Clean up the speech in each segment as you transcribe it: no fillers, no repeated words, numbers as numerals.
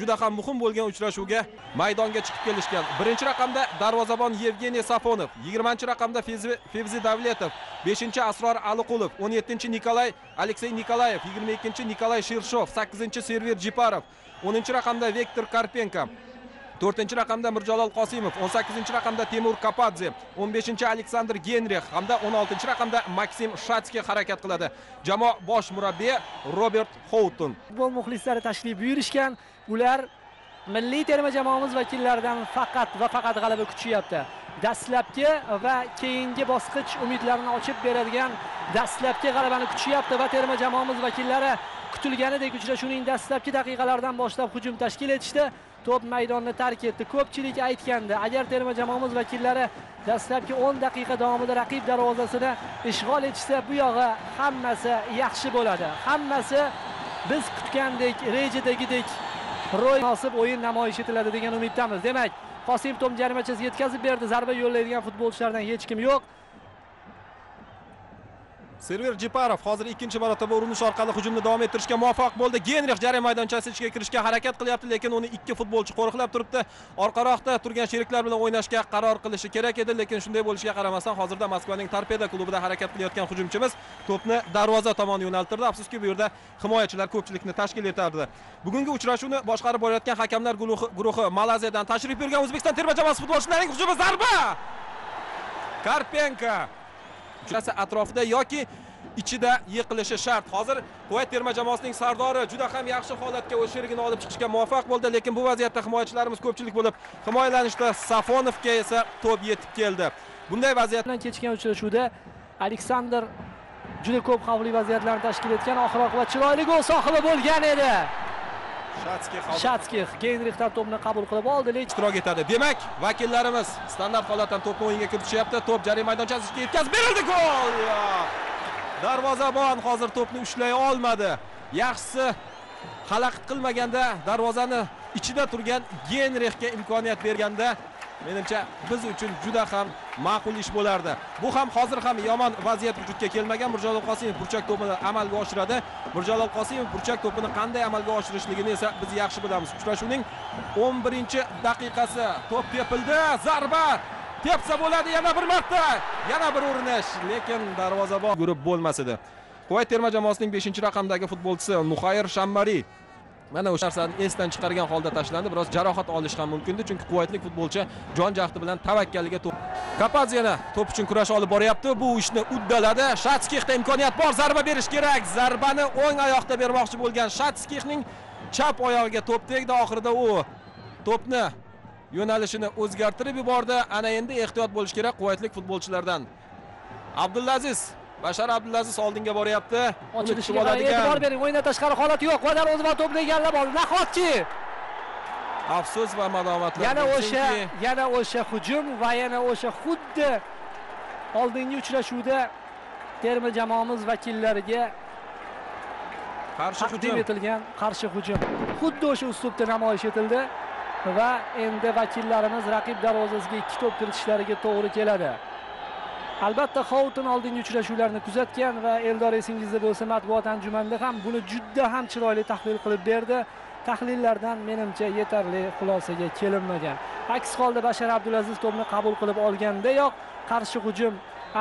Juda ham muhim bo'lgan uchrashuvga maydonga chiqib kelishgan. 1-raqamda darvozabon Yevgeniy Safonov, 20-raqamda Fevzi Davletov, 5-Asror Aliqulov, 17-Nikolay Aleksey Nikolayev, 22-Nikolay Shirshov, 8-Server Jeparov, 10-raqamda Viktor Karpenko, 4-raqamda Mirjalol Qosimov, 18-raqamda Temur Kapadze, 15-Alexander Genrich hamda 16-raqamda Maksim Shatskiy harakat qiladi. Jamoa bosh murabbiyi Robert Houghton. Futbol muxlislari tashrif buyurishgan. Ular milliy terma jamoamiz vakillaridan faqat va faqat g'alaba kutyapti. Dastlabki va keyingi bosqich umidlarini ochib beradigan dastlabki g'alabani kutyapti va terma jamoamiz vakillari kutilganidek uchrashuvning dastlabki daqiqalaridan boshlab hujum tashkil etishdi. Top maydonni tark etdi. Ko'pchilik aytganda, agar terma jamoamiz vakillari dastlabki 10 daqiqa davomida raqib darvozasini ishg'ol etsa, bu yog'i hammasi yaxshi bo'ladi. Hammasi biz kutgandek, rejadagidek munosib o'yin namoyish etiladi degan umiddamiz. Demak, Qosimov to'p jarima chizgiga yetkazib berdi. Zarba yo'llaydigan futbolchilardan hech kim yo'q. Server Jeparov hozir 2-marotaba urinish orqali hujumni davom ettirishga muvaffaq bo'ldi. Genrich jarima maydonchasi ichiga kirishga harakat qilyapti, lekin uni 2 futbolchi qo'riqlab turibdi. Orqaroqda turgan sheriklar bilan o'ynashga qaror qilishi kerak edi, lekin shunday bo'lishiga qaramasdan hozirda Moskvaning Torpeda klubida harakat qilayotgan hujumchimiz to'pni darvoza tomon yo'naltirdi. Afsuski, bu yerda himoyachilar ko'pchilikni tashkil etardi. Bugungi uchrashuvni boshqarib borayotgan hakamlar guruhi Malayziyadan tashrif buyurgan O'zbekiston terma jamoasi futbolchilarining hujumi zarba. Karpenko uchrasa atrofida yoki ichida yiqilishi shart. Hozir Kuwait terma jamoasining sardori juda ham yaxshi holatga o'z sherigini olib chiqishga muvaffaq bo'ldi, lekin bu vaziyatda himoyachilarimiz ko'pchilik bo'lib himoyalanishda Safonovga esa to'p yetib keldi. Bunday vaziyatdan kechgan uchrashuvda Alexander juda ko'p xavfli vaziyatlarni tashkil etgan, oxiroq va chiroyli gol sohibi bo'lgan edi. Shatskiy Genrichdan to'pni qabul qilib oldi, lekin ishtirok etadi. Demak, vakillarimiz standart holatdan to'pni o'yinga kiritishyapti. To'p jarima maydonchasiga yetkazib berildi. Gol! Darvozabon hozir to'pni ushlay olmadi. Yaxshisi xalaqit qilmaganda darvozani ichida turgan Genrichga imkoniyat berganda menimcha biz uchun juda ham ma'qul ish bo'lardi. Bu ham hozir ham yomon vaziyat vujudga kelmagan. Mirjalol Qosimov burchak to'pini amalga oshiradi. Mirjalol Qosimov burchak to'pini qanday amalga oshirishligini esa biz yaxshi bilamiz. Uchrashuvning 11-daqiqasi. To'p tepildi, zarba. Tepsa bo'ladi yana bir marta. Yana bir urinish, lekin darvozabon urib bo'lmas edi. Kuwait terma jamoasining 5-raqamdagi futbolchisi Nuhayr Shammari mana o'sha narsani esdan chiqargan holda tashlandi. Biroz jarohat olish ham mumkin-di, chunki quvvatli futbolchi jon jahdi bilan tavakkaliga to'p. Kapadze yana to'p uchun kurash olib boryapti. Bu ishni uddaladi. Shatskiyda imkoniyat bor, zarba berish kerak. Zarbani o'ng oyoqda bermoqchi bo'lgan Shatskiyning chap oyog'iga to'p tegdi. Oxirida u to'pni yo'nalishini o'zgartirib yubordi. Ana endi ehtiyot bo'lish kerak quvvatli futbolchilardan. Abdullah Aziz, Bashar Abdulaziz oldinga boryapti. Ochilishga e'tibor bering. O'yinda tashqari holat yo'q. Qadar o'zbek to'pni egallab oldi. Nahotki. Afsus va madomatlar. Yana o'sha hujum va yana o'sha xuddi oldingi uchrashuvda terma jamoamiz vakillariga qarshi hujum etilgan Xuddi o'sha uslubda namoyish etildi va endi vakillarimiz raqib darvozasiga 2 to'p kiritishlariga to'g'ri keladi. Albatta Houghton oldingi uchrashuvlarni kuzatgan va Eldor esingizda bo'lsa, matbuot anjumanida ham buni juda ham chiroyli tahlil qilib berdi. Tahlillardan menimcha yetarli xulosaga kelinmagan. Aks holda Bashar Abdulaziz to'pni qabul qilib olganda yo'q, qarshi hujum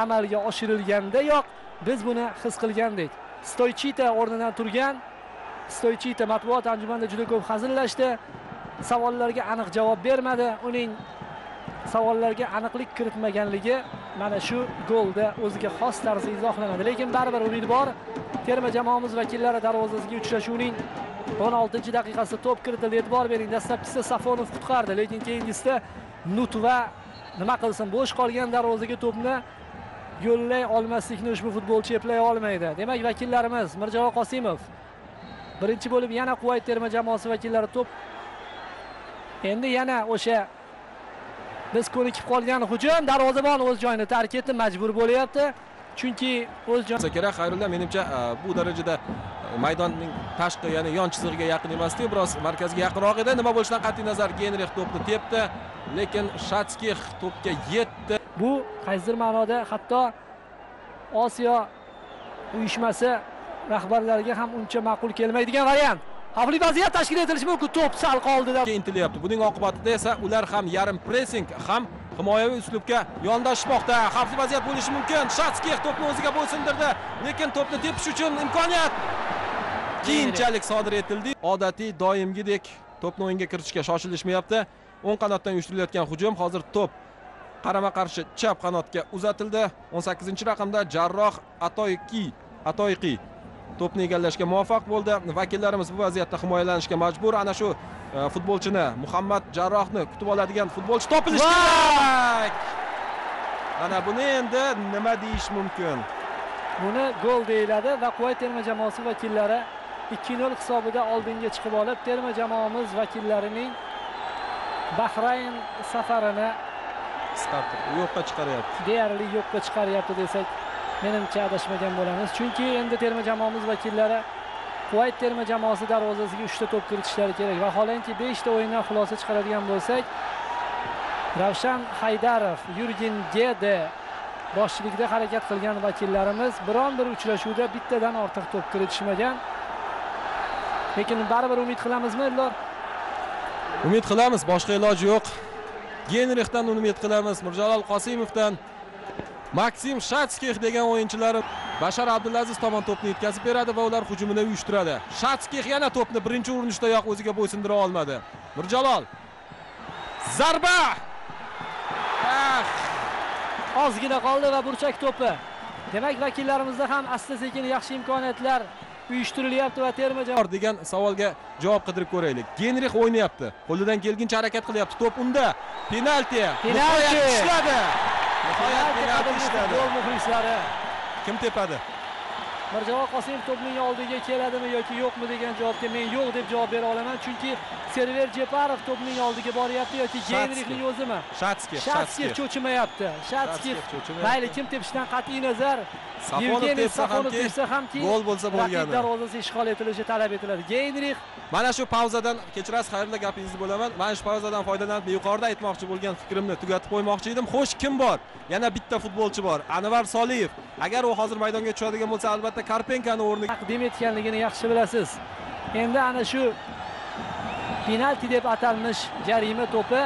amalga oshirilganda yo'q, biz buni his qilgandik. Stoichita o'rnidan turgan. Stoichita matbuot anjumanida juda ko'p hazillashdi. Savollarga aniq javob bermadi. Uning savollarga aniqlik kiritmaganligi mana shu golda o'ziga xos tarzda izohlanadi, lekin baribir umid bor. Terma jamoamiz vakillari darvozasiga uchrashuvning 16-daqiqasida to'p kiritildi. E'tibor bering, dastlabkisida Safonov qutqardi, lekin keyingisida Nutva nima qilsin, bo'sh qolgan darvozaga to'pni yo'llay olmaslikni ushbu futbolchi eplay olmaydi. Demak, vakillarimiz Mirjalol Qosimov birinchi bo'lib yana Kuvayt terma jamoasi vakillari to'p. Endi yana o'sha biz ko'nikib qolgan hujum. Darvozabon o'z joyini tark etdi, majbur bo'lyapti. Chunki o'z joyini kerak. Xayrulla menimcha bu darajada maydonning tashqi, ya'ni yon chizig'iga yaqin emas-ku, biroz markazga yaqinroq edi. Nima bo'lishidan qat'i nazar Genrich to'pni tepdi, lekin Shatskiy to'pga yetdi. Bu qaysidir ma'noda hatto Osiyo uyushmasi rahbarlariga ham uncha ma'qul kelmaydigan variant. Xavfli vaziyat tashkil etilishi mumkin. To'p sal qoldida intilyapti. Buning oqibatida esa ular ham yarim pressing ham himoyaviy uslubga yondashmoqda. Xavfli vaziyat bo'lishi mumkin. Shatskiy to'pni o'ziga bo'ysundirdi, lekin to'pni tepish uchun imkoniyat keyinchalik sodir etildi. Odatiy doimgidek to'pni o'yinga kiritishga shoshilishmayapti. O'ng qanotdan uyushtirilayotgan hujum, hozir to'p qarama-qarshi chap qanotga uzatildi. 18-raqamda Jarroh Atoyqiy to'pni egallashga muvaffaq bo'ldi. Vakillarimiz bu vaziyatda himoyalanishga majbur. Ana shu futbolchini, Muhammad Jarrohni kutib oladigan futbolchi topilishi kerak. Mana buni endi nima deyish mumkin? Buni gol deyiladi va Kuvayt terma jamoasi vakillari 2-0 hisobida oldinga chiqib olib, terma jamoamiz vakillarining Bahrain safarini yo'qqa chiqaryapti. Deyarli yo'qqa chiqaryapti desak, menimcha adashmagan bo'lamiz. Chunki endi terma jamoamiz vakillari Kuvayt terma jamoasi darvozasiga 3 ta to'p kiritishlari kerak. Vaholanki 5 ta o'yindan xulosa chiqaradigan bo'lsak, Ravshan Haydarov, Yurgen Gede boshchiligida harakat qilgan vakillarimiz biron bir uchrashuvda bittadan ortiq to'p kiritishmagan. Lekin baribir umid qilamizmi, ular? Umid qilamiz, boshqa iloji yo'q. Genrichdan umid qilamiz, Mirjalol Qosimovdan, Maksim Shatskiy degan o'yinchilari Bashar Abdulaziz tomon to'pni yetkazib beradi va ular hujumini uyushtiradi. Shatskiy yana to'pni birinchi urinishdayoq o'ziga bo'ysundira olmadi. Mirjalol zarba! Ozgina qoldi va burchak to'pi. Demak, vakillarimizda ham asta-sekin yaxshi imkoniyatlar uyushtirilyapti va terma jamoa degan savolga javob qidirib ko'raylik. Genrich o'ynayapti. Qo'lidan kelgancha harakat qilyapti. To'p unda. Penalti. Penalti ishladi. Nihoyat penalti ishladi. Gol muxlislari kim tepadi? Mirjalol Qosimov to'pning oldiga keladimi yoki yo'qmi degan javobga men yo'q deb javob bera olaman, chunki Server Jeparov to'pning oldiga boryapti yoki Genrichning o'zimi? Shatskiy cho'chimayapti. Shatskiy mayli kim tepishdan qat'iy nazar Safonov tepsa ham gol bo'lsa bo'lgani. Raqib darvozasi ishg'ol etilishi talab etiladi. Genrich mana shu pauzadan, kechirasiz, xayrli gapingizni bo'laman. Mana shu pauzadan foydalanib yuqorida aytmoqchi bo'lgan fikrimni tugatib qo'ymoqchi edim. Xo'sh, kim bor? Yana bitta futbolchi bor. Anvar Soliyev. Agar u hozir maydonga tushadigan bo'lsa, albatta Karpenkani o'rniga taqdim etganligini yaxshi bilasiz. Endi ana shu penalti deb atalmish jarima to'pi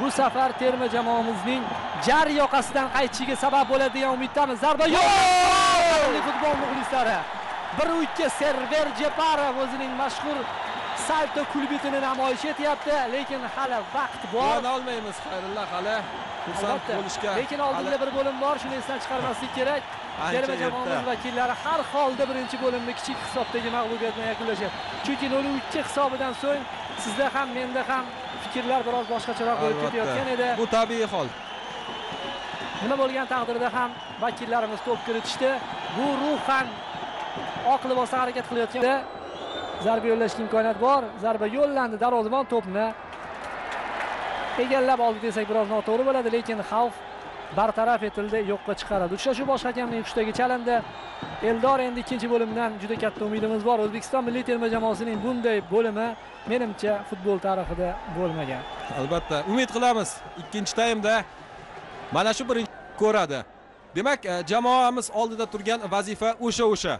bu safar terma jamoamizning jar yoqasidan qaytishiga sabab bo'ladi degan umiddamiz. Zarba yo'q. Futbol muxlislari 1-2 Server Jeparov o'zining mashhur salto kulbitini namoyish etyapti, lekin hali vaqt bor. Bo'la olmaymiz, xayrilla hali fursat bo'lishga. Lekin oldinda bir bo'lim bor, shuni esdan chiqarmaslik kerak. Terma jamoamiz vakillari har holda birinchi bo'limni kichik hisobdagi mag'lubiyat bilan yakunlashadi. Chunki 0-3 hisobidan so'ng sizda ham menda ham fikrlar biroz boshqacharoq bo'lib ketayotgan edi. Bu tabiiy hol. Nima bo'lgan taqdirda ham vakillarimiz to'p kiritishdi. Bu ruhan oq libosda harakat qilayotganda zarba yo'llashga imkoniyat bor. Zarba yo'llandi, darvozabon to'pni egallab oldi desak biroz noto'g'ri bo'ladi, lekin xavf bartaraf etildi, yo'qqa chiqarildi. Uchrashuv bosh hakamning hushidagi chalindi. Eldor endi ikkinchi bo'limdan juda katta umidimiz bor. O'zbekiston milliy terma jamoasining bunday bo'limi menimcha futbol tarixida bo'lmagan. Albatta, umid qilamiz. Ikkinchi taymda mana shu birinchi ko'radi. Demak, jamoamiz oldida turgan vazifa o'sha.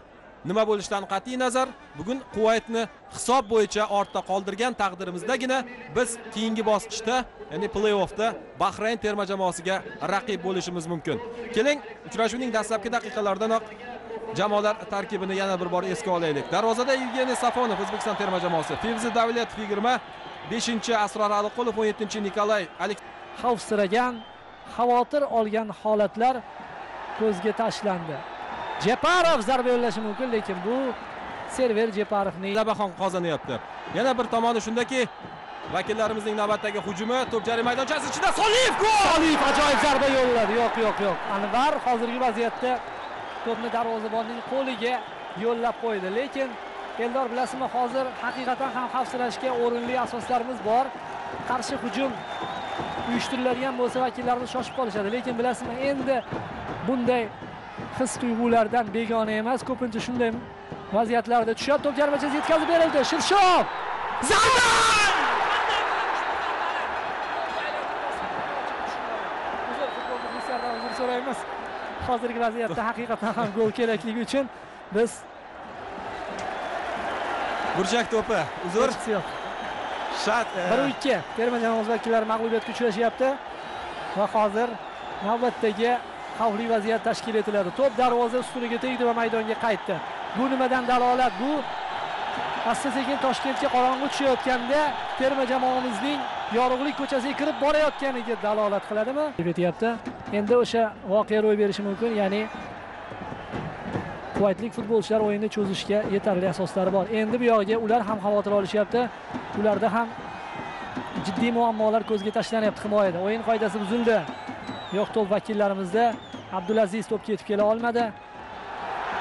Nima bo'lishidan qat'iy nazar, bugun Kuvaytni hisob bo'yicha ortda qoldirgan taqdirimizdagina biz keyingi bosqichda, ya'ni play-offda Bahrain terma jamoasiga raqib bo'lishimiz mumkin. Keling, uchrashuvning dastlabki daqiqalaridanoq jamoalar tarkibini yana bir bor esga olaylik. Darvozada Yevgeniy Safonov O'zbekiston terma jamoasi, Fevzi Davletov 25-chi, Asror Aliqulov 17-chi, Nikolay Aleksey xavfsiragan, xavotir olgan holatlar ko'zga tashlandi. Jeparov zarba yo'llashi mumkin, lekin bu Server Jeparovning g'alabani qozonyapti. Yana bir tomoni shundaki, vakillarimizning navbatdagi hujumi to'p jarima maydonchasi ichida Soliyev gol! Soliyev ajoyib zarba yo'lladi. Yo'q. Anvar hozirgi vaziyatda to'pni darvozabonning qo'liga yo'llab qo'ydi, lekin Eldor bilasizmi, hozir haqiqatan ham xavfsirashga o'rinli asoslarimiz bor. Qarshi hujum uyushtiriladigan bo'lsa vakillarimiz shoshib qolishadi, lekin bilasizmi, endi bunday his-tuyg'ulardan begona emas, ko'pincha shunday vaziyatlarda tushadi. To'p jarmachasiga yetkazib berildi. Shirshov zarba! Hozirgi vaziyatda haqiqatan ham gol kerakligi uchun biz Burcak topu. Uzur. Şart. 1-2. Terma jamoasi vakillari mag'lubiyatga uchrashyapti. Va hozir navbatdagi xavfli vaziyat tashkil etiladi. Top darvoza ustuniga tegdi va maydonga qaytdi. Bu nimadan dalolat? Bu asta-sekin Toshkentga qorong'i tushayotganda terma jamoamizning yorug'lik ko'chasiga kirib borayotganiga dalolat qiladimi? Betyapti. Endi o'sha voqea ro'y berishi mumkin, ya'ni Kuwaytlik futbolchilar o'yinni cho'zishga yetarli asoslari bor. Endi bu yog'iga ular ham xavotir olishyapti. Ularda ham jiddiy muammolar ko'zga tashlanyapti himoyada. O'yin qoidasi buzildi. Yo'q to'p vakillarimizda. Abdulaziz to'p ketib kela olmadi.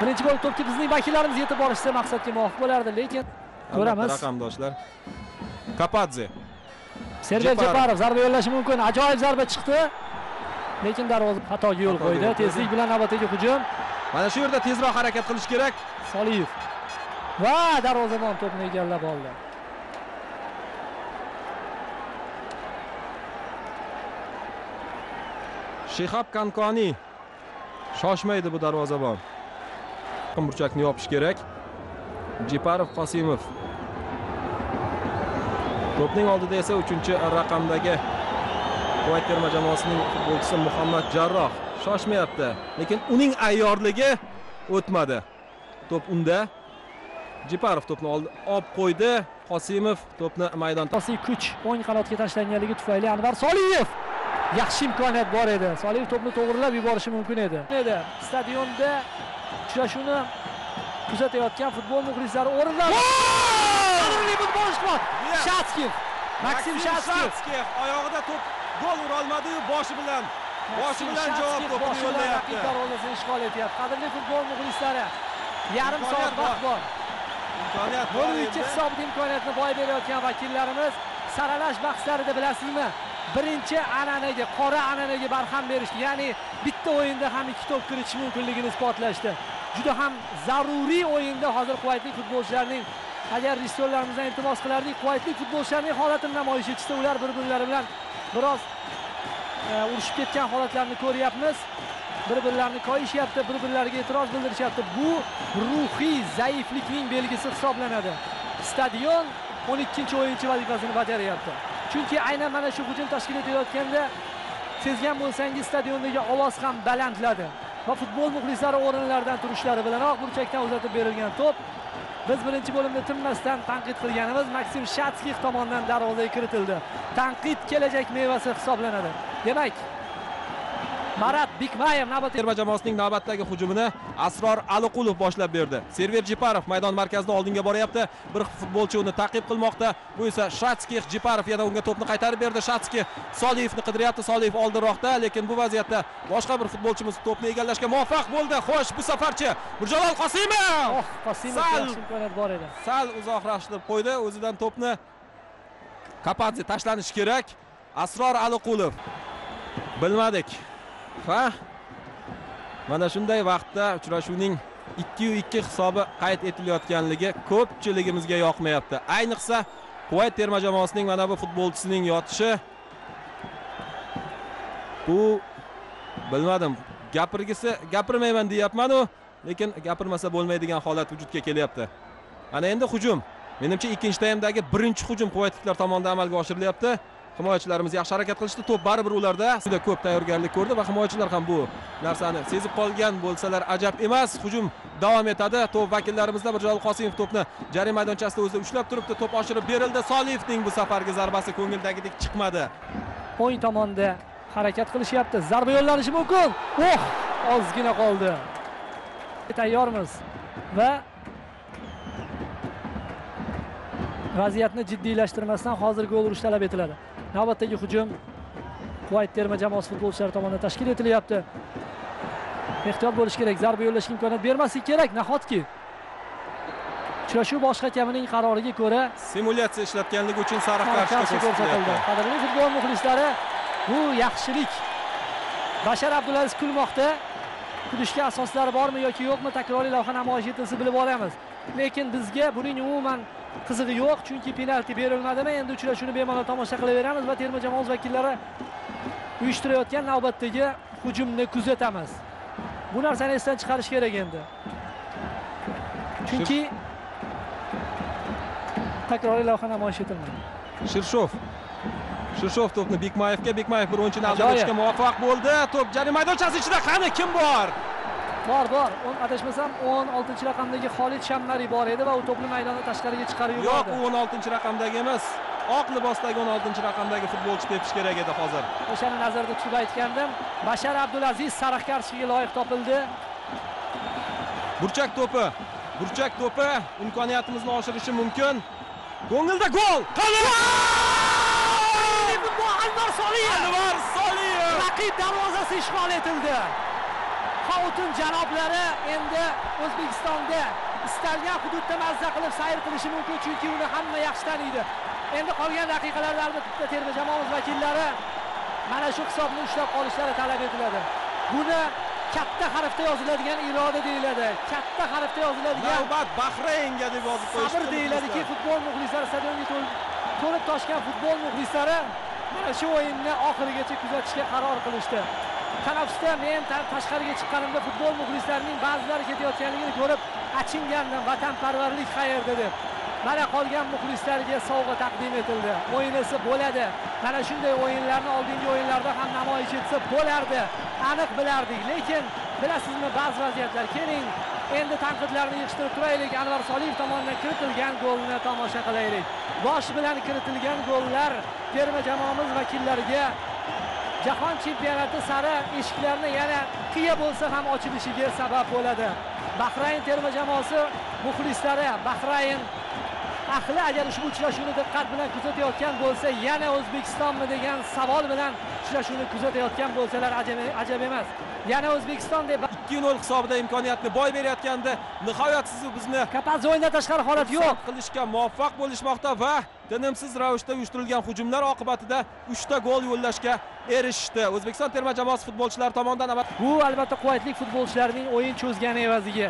Birinchi bo'lim to'pga bizning vakillarimiz yetib borishsa maqsadga muvofiq bo'lardi, lekin ko'ramiz. Raqamdoshlar. Kapadze. Server Jeparov zarba yo'llashi mumkin. Ajoyib zarba chiqdi. Lekin darvoza xatoga yo'l qo'ydi. Tezlik bilan navbatdagi hujum. Mana shu yerda tezroq harakat qilish kerak. Soliyev va darvozabon to'pni egallab oldi. Shihab Kankoni shoshmaydi bu darvozabon. Burchakni yopish kerak. Jeparov Qosimov. To'pning oldida esa 3-raqamdagi Kuwait terma jamoasining futbolchisi Muhammad Jarrah shoshmayapti, lekin uning ayyorligi o'tmadi. Top unda. Jeparov to'pni oldi, olib qo'ydi. Qosimov to'pni maydonda. To'siy kuch o'ng qanotga tashlanganligi tufayli Anvar Soliyev yaxshi imkoniyat bor edi. Soliyev to'pni to'g'rilab yuborishi mumkin edi. Stadionda uchrashuvni kuzatayotgan futbol muxlislari o'rindan Shatskiy. Maksim Shatskiy oyog'ida to'p gol ura olmadi-yu, boshi bilan javob to'pini yo'llayapti. Darvozasini ishg'ol etyapti. Qadrli futbol muxlislari, yarim soat vaqt bor. Imkoniyat bor. Bu ikki hisobda imkoniyatni boy berayotgan vakillarimiz saralash bahslarida bilasizmi? Birinchi an'anaga, qora an'anaga barham berishdi. Ya'ni bitta o'yinda ham 2 to'p kiritish mumkinligini isbotlashdi. Juda ham zaruriy o'yinda hozir Kuwaytlik futbolchilarning, agar rejissyorlarimizdan iltimos qilardik, Kuwaytlik futbolchilarning holatini namoyish etishda ular bir-birlari bilan biroz urishib ketgan holatlarni ko'ryapmiz. Bir-birlarini koyishyapti, bir-birlariga e'tiroz bildirishyapti. Bu ruhiy zaiflikning belgisi hisoblanadi. Stadion 12-o'yinchi vazifasini bajaryapti. Chunki aynan mana shu hujum tashkil etilayotganda sezgan bo'lsangiz, stadiondagi ovoz ham balandladi va futbol muxlislari o'rinlaridan turishlari bilanoq burchakdan uzatib berilgan to'p. Biz birinchi bo'limda tinmasdan tanqid qilganimiz Maksim Shatskiy tomonidan darvozaga kiritildi. Tanqid kelajak mevasi hisoblanadi. Demak, Marat Bikmaev terma jamoasining navbatdagi hujumini Asror Aliqulov boshlab berdi. Server Jeparov maydon markazidan oldinga boryapti. Bir futbolchi uni ta'qib qilmoqda. Bu esa Shatskiy. Jeparov yana unga to'pni qaytarib berdi. Shatskiy Soliyevni qidiryapti. Soliyev oldinroqda, lekin bu vaziyatda boshqa bir futbolchimiz to'pni egallashga muvaffaq bo'ldi. Xo'sh, bu safarchi Mirjalol Qosimov. Sal imkoniyat bor edi. Sal uzoqlashtirib qo'ydi. O'zidan to'pni Kapadze tashlanishi kerak. Asror Aliqulov. Bilmadik. Ha? Mana shunday vaqtda uchrashuvning 2-2 hisobi qayd etilayotganligi ko'pchiligimizga yoqmayapti. Ayniqsa Kuwait terma jamoasining mana bu futbolchisining yotishi, bu bilmadim, gapirmayman deyapman-ku, lekin gapirmasa bo'lmaydigan holat vujudga kelyapti. Ana endi hujum. Menimcha ikkinchi taymdagi birinchi hujum Kuwaytliklar tomonidan amalga oshirilyapti. Himoyachilarimiz yaxshi harakat qilishdi. To'p baribir ularda juda ko'p tayyorgarlik ko'rdi va himoyachilar ham bu narsani sezib qolgan bo'lsalar ajab emas. Hujum davom etadi. To'p vakillarimizda. Mirjalol Qosimov to'pni jarima maydonchasida o'zi ushlab turibdi. To'p oshirib berildi. Soliyevning bu safargi zarbasi ko'ngildagidek chiqmadi. O'ng tomonda harakat qilishyapti. Zarba yo'llanishi mumkin. Ozgina qoldi. Tayyormiz va vaziyatni jiddiylashtirmasdan hozir gol urish talab etiladi. Navbatdagi hujum Kuwait terma jamoasi futbolchilari tomonidan tashkil etilyapti. Ehtiyot bo'lish kerak, zarba yo'llashga imkoniyat bermaslik kerak nahotki. Uchrashuv bosh hakamining qaroriga ko'ra simulyatsiya ishlatganligi uchun sariq kartochka ko'rsatildi. Qadrli futbol muxlislari, bu yaxshilik. Bashar Abdulaziz kulmoqda. Kudishga asoslari bormi yoki yo'qmi, takroriy lavha namoyish etilsa bilib olamiz. Lekin bizga buning umuman qizig'i yo'q, chunki penalti berilmadimi. Endi uchrashuvni bemalol tomosha qilaveramiz va terma jamoasi vakillari uyushtirayotgan navbatdagi hujumni kuzatamiz. Bu narsani esdan chiqarish kerak endi. Chunki takroriy lavha namoyish etildi. Shirshov topni Bikmaevga, Bikmaev bir o'yinchini aldanishga muvaffaq bo'ldi. Top jarima maydonchasi ichida qani kim bor? Bor. O'n adashmasam 16 raqamdagi Xolid Shamlari bor edi va u to'pni maydondan tashqariga chiqarib yubordi. Yo'q, 16 raqamdagi emas. Oq libosdagi 16 raqamdagi futbolchi tepish kerak edi hozir. O'shani nazarda tutib aytgandim. Bashar Abdulaziz sariq kartochkaga loyiq topildi. Burchak to'pi imkoniyatimizni oshirishi mumkin. Ko'ngilda gol! Anvar Soliyev! Raqib darvozasi ishg'ol etildi. Houghton janoblari endi O'zbekistonda istalgan hududda mazza qilib sayr qilishi mumkin, chunki uni hamma yaxshi taniydi. Endi qolgan daqiqalarda albatta terma jamoamiz vakillari mana shu hisobni ushlab qolishlari talab etiladi. Buni katta harfda yoziladigan iroda deyiladi. Katta harfda yoziladigan navbat Bahrainga deb yozib qo'yishdi. Sabr deyiladiki, futbol muxlislari stadionga to'lib toshgan futbol muxlislari mana shu o'yinni oxirigacha kuzatishga qaror qilishdi. Tanaffusda men tashqariga chiqqanimda futbol muxlislarining ba'zilari ketayotganligini ko'rib achingandim. Vatanparvarlik qayerda deb. Mana qolgan muxlislarga sovg'a taqdim etildi. O'yinisi bo'ladi. Mana shunday o'yinlarni oldingi o'yinlarda ham namoyish etsa bo'lardi. Aniq bilardik, lekin bilasizmi, ba'zi vaziyatlar keling. Endi tanqidlarni yig'ishtirib turaylik. Anvar Soliyev tomonidan kiritilgan golni tomosha qilaylik. Bosh bilan kiritilgan gollar terma jamoamiz vakillariga Jahon chempionati sari eshiklarni yana qiya bo'lsa ham ochilishiga sabab bo'ladi. Bahrain terma jamoasi muxlislari Bahrain ahli agar ushbu uchrashuvni diqqat bilan kuzatayotgan bo'lsa, yana O'zbekistonmi degan savol bilan uchrashuvni kuzatayotgan bo'lsalar ajab emas. Yana O'zbekiston deb 2-0 hisobida imkoniyatni boy berayotganda nihoyat siz bizni Kapadze o'yindan tashqari holat yo'q qilishga muvaffaq bo'lishmoqda va tinimsiz ravishda uyushtirilgan hujumlar oqibatida 3 ta gol yo'llashga erishdi. O'zbekiston terma jamoasi futbolchilari tomonidan bu albatta quvvatli futbolchilarning o'yin cho'zgani evaziga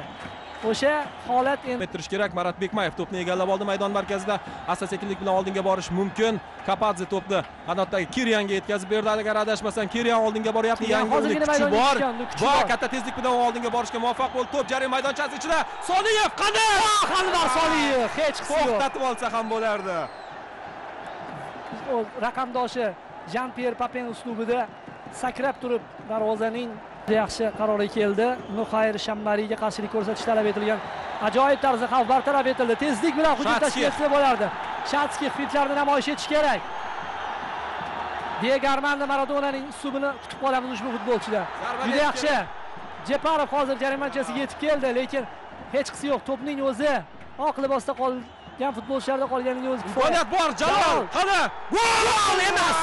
o'sha holat endi ettirish kerak. Marat Bikmaev to'pni egallab oldi maydon markazida. Asta-sekinlik bilan oldinga borish mumkin. Kapadze to'pni qanotdagi Kiryanga yetkazib berdi. Agar adashmasam Kiryan oldinga boryapti. Yangi o'yinchi bor. Va katta tezlik bilan oldinga borishga muvaffaq bo'ldi. To'p jarima maydonchasi ichida. Soliyev qanday? Anvar Soliyev hech qisi yo'q. To'xtatib olsa ham bo'lardi. Raqamdoshi Jean-Pierre Papin uslubida sakrab turib darvozaning yaxshi qarorga keldi. Nuhayr Shammariga qarshilik ko'rsatish talab etilgan. Ajoyib tarzda xavf bartaraf etildi. Tezlik bilan hujum tashkil etsa bo'lardi. Shatskiy fitlarni namoyish etish kerak. Diego Armando Maradonaning uslubini kutib qolamiz ushbu futbolchilar. Juda yaxshi. Jeparov hozir jarimanchasiga yetib keldi, lekin hech qisi yo'q. To'pning o'zi oq libosda qolgan futbolchilarda qolganining o'zi. Imkoniyat bor. Jalol. Qani? Gol emas.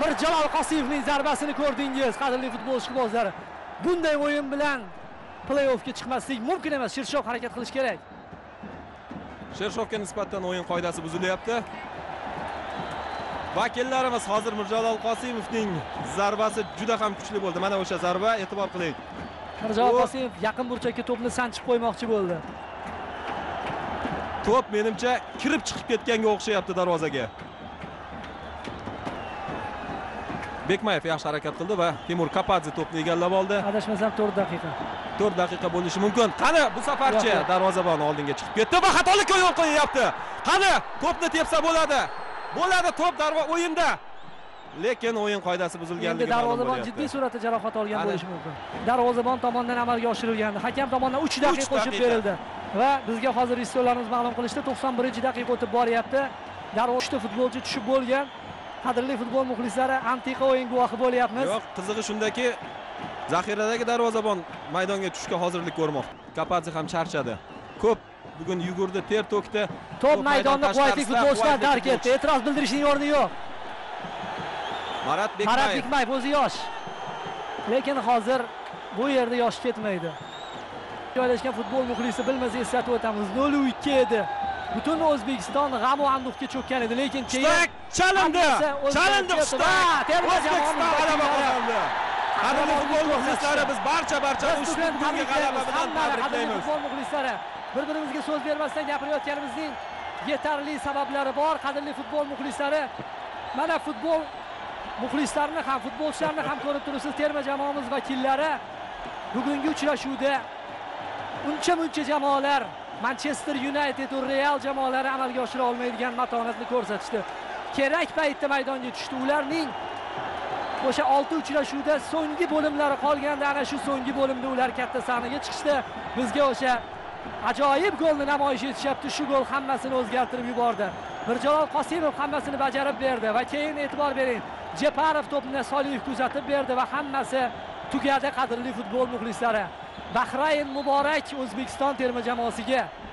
Mirjalol Qosimovning zarbasini ko'rdingiz, qadrli futbolchi ishqibozlari. Bunday o'yin bilan play-offga chiqmaslik mumkin emas. Shirshov harakat qilish kerak. Shirshovga nisbatan o'yin qoidasi buzilyapti. Vakillarimiz hozir Mirjalol Qosimovning zarbasi juda ham kuchli bo'ldi. Mana o'sha zarba, e'tibor qiling. Mirjalol Qosimov yaqin burchakka to'pni sanchib qo'ymoqchi bo'ldi. To'p menimcha kirib chiqib ketganga o'xshayapti darvozaga. Bikmaev yaxshi harakat qildi va Temur Kapadze to'pni egallab oldi. Adashmasam 4 daqiqa. 4 daqiqa bo'lishi mumkin. Qani bu safarchi darvozabon oldinga chiqib ketdi va xatolikka yo'l qo'yapti. Qani to'pni tepsa bo'ladi. Bo'ladi, to'p darvoza o'yinda. Lekin o'yin qoidasi buzilganligi ma'lum bo'ldi. Darvozabon jiddiy suratda jarohat olgan bo'lishi mumkin. Darvozabon tomonidan amalga oshirilgandi. Hakam tomonidan 3 daqiqa qo'shib berildi va bizga hozir rejissyorlarimiz ma'lum qilishdi, 91-daqiqa o'tib boryapti. Darvozda futbolchi tushib bo'lgan. Qadrli futbol muxlislari, antiqa o'yin guvohi bo'lyapmiz. Yo'q, qizig'i shundaki, zaxiradagi darvozabon maydonga tushishga hozirlik ko'rmoqda. Kapadze ham charchadi. Ko'p bugun yugurdi, ter to'kdi. To'p maydonda quvvatli futbolchilar dark etdi. E'tiroz bildirishning o'rni yo'q. Marat Bikmaev o'zi yosh. Lekin hozir bu yerda yosh ketmaydi. Joylashgan futbol muxlisi bilmasa eslatib o'tamiz. 0-2 edi. Butun O'zbekiston g'am va anduhga cho'kkan edi, lekin keyin chalindi. O'zbekiston g'alaba qozondi. Qadrli futbol muxlislari, biz barcha ushbu kungi g'alaba bilan tabriklaymiz. Futbol muxlislari, bir-birimizga so'z bermasdan gapirayotganimizning yetarli sabablari bor. Qadrli futbol muxlislari, mana futbol muxlislarini ham, futbolchilarni ham ko'rib turibsiz. Terma jamoamiz vakillari bugungi uchrashuvda uncha-muncha jamoalar Manchester United va Real jamoalari amalga oshira olmaydigan matonatni ko'rsatishdi. Kerak paytda maydonga tushdi. Ularning o'sha 6 uchrashuvda so'nggi bo'limlari qolganda ana shu so'nggi bo'limda ular katta sahnaga chiqishdi. Bizga o'sha ajoyib golni namoyish etishyapti. Shu gol hammasini o'zgartirib yubordi. Mirjalol Qosimov hammasini bajarib berdi va keyin e'tibor bering. Jeparov to'pni Soliyev kuzatib berdi va hammasi tugadi qadrli futbol muxlislari. Bahrain muborak O'zbekiston terma jamoasiga.